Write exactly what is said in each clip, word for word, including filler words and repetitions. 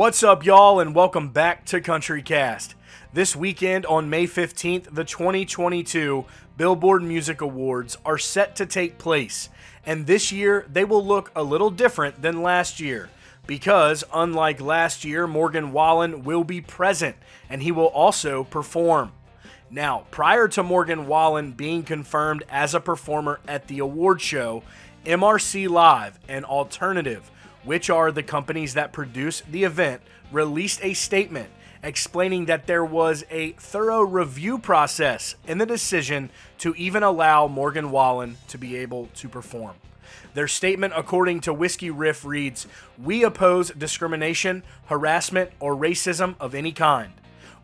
What's up, y'all, and welcome back to Country Cast. This weekend on May fifteenth, the twenty twenty-two Billboard Music Awards are set to take place, and this year they will look a little different than last year because, unlike last year, Morgan Wallen will be present and he will also perform. Now, prior to Morgan Wallen being confirmed as a performer at the award show, M R C Live and Alternative, which are the companies that produce the event, released a statement explaining that there was a thorough review process in the decision to even allow Morgan Wallen to be able to perform. Their statement, according to Whiskey Riff, reads, "We oppose discrimination, harassment, or racism of any kind.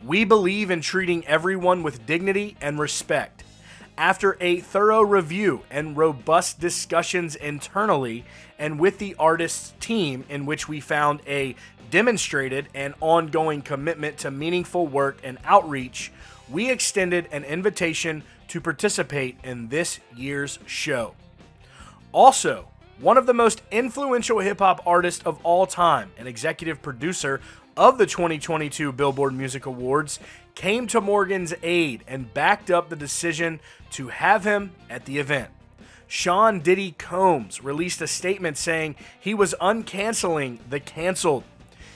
We believe in treating everyone with dignity and respect. After a thorough review and robust discussions internally and with the artist's team, in which we found a demonstrated and ongoing commitment to meaningful work and outreach, we extended an invitation to participate in this year's show." Also, one of the most influential hip-hop artists of all time, an executive producer of the twenty twenty-two Billboard Music Awards, came to Morgan's aid and backed up the decision to have him at the event. Sean 'Diddy' Combs released a statement saying he was uncanceling the canceled.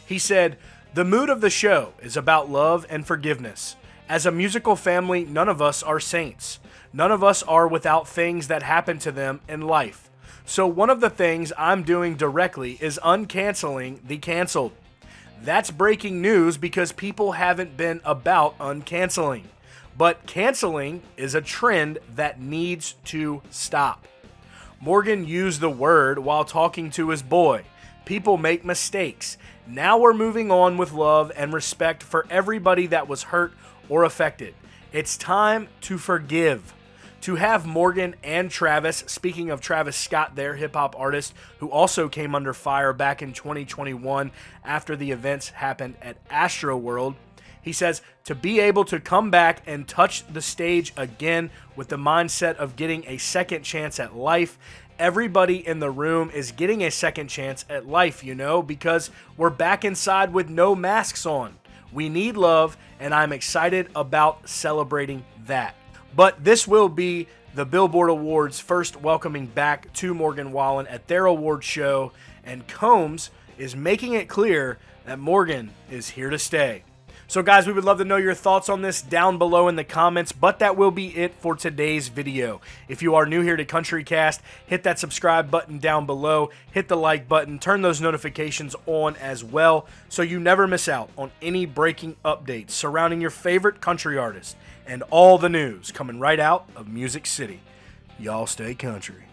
He said, "The mood of the show is about love and forgiveness. As a musical family, none of us are saints. None of us are without things that happen to them in life. So one of the things I'm doing directly is uncanceling the canceled. That's breaking news because people haven't been about uncanceling. But canceling is a trend that needs to stop." Morgan used the word while talking to his boy. "People make mistakes. Now we're moving on with love and respect for everybody that was hurt or affected. It's time to forgive." To have Morgan and Travis, speaking of Travis Scott, their hip-hop artist, who also came under fire back in twenty twenty-one after the events happened at Astroworld, he says, "To be able to come back and touch the stage again with the mindset of getting a second chance at life. Everybody in the room is getting a second chance at life, you know, because we're back inside with no masks on. We need love, and I'm excited about celebrating that." But this will be the Billboard Awards' first welcoming back to Morgan Wallen at their award show, and Combs is making it clear that Morgan is here to stay. So guys, we would love to know your thoughts on this down below in the comments, but that will be it for today's video. If you are new here to Country Cast, hit that subscribe button down below, hit the like button, turn those notifications on as well so you never miss out on any breaking updates surrounding your favorite country artist and all the news coming right out of Music City. Y'all stay country.